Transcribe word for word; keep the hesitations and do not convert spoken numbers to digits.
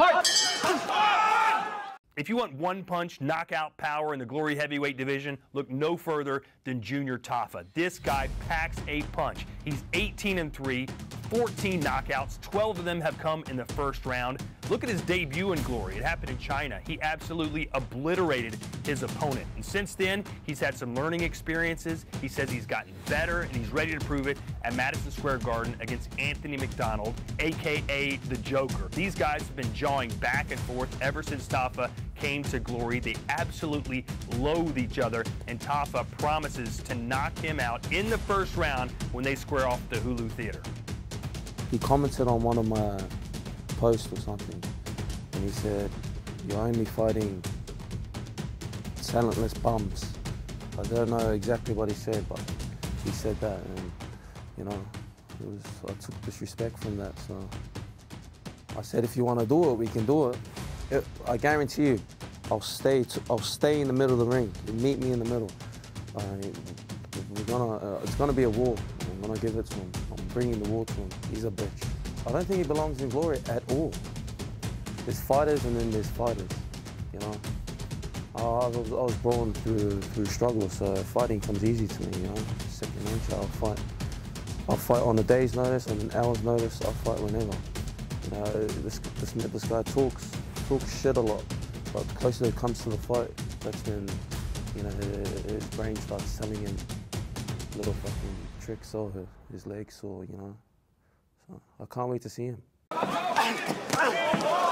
Fight! If you want one punch, knockout power in the Glory heavyweight division, look no further than Junior Tafa. This guy packs a punch. He's eighteen and three, fourteen knockouts, twelve of them have come in the first round. Look at his debut in Glory. It happened in China. He absolutely obliterated his opponent. And since then, he's had some learning experiences. He says he's gotten better, and he's ready to prove it at Madison Square Garden against Anthony McDonald, a k a the Joker. These guys have been jawing back and forth ever since Tafa came to Glory. They absolutely loathe each other, and Tafa promises to knock him out in the first round when they square off at the Hulu Theater. He commented on one of my posts or something, and he said, "You're only fighting talentless bums." I don't know exactly what he said, but he said that, and you know, it was, I took disrespect from that. So I said, "If you want to do it, we can do it. it I guarantee you, I'll stay. To, I'll stay in the middle of the ring. You meet me in the middle. Uh, we're gonna. Uh, it's gonna be a war. I'm gonna give it to him. I'm bringing the war to him. He's a bitch. I don't think he belongs in Glory at all. There's fighters and then there's fighters, you know. I was, I was born through through struggle, so fighting comes easy to me, you know. Second nature, I'll fight. I'll fight on a day's notice, on an hour's notice. I'll fight whenever. You know, this this, this guy talks talks shit a lot, but the closer it comes to the fight, that's when, you know, his, his brain starts telling him little fucking tricks or his legs or, you know. I can't wait to see him.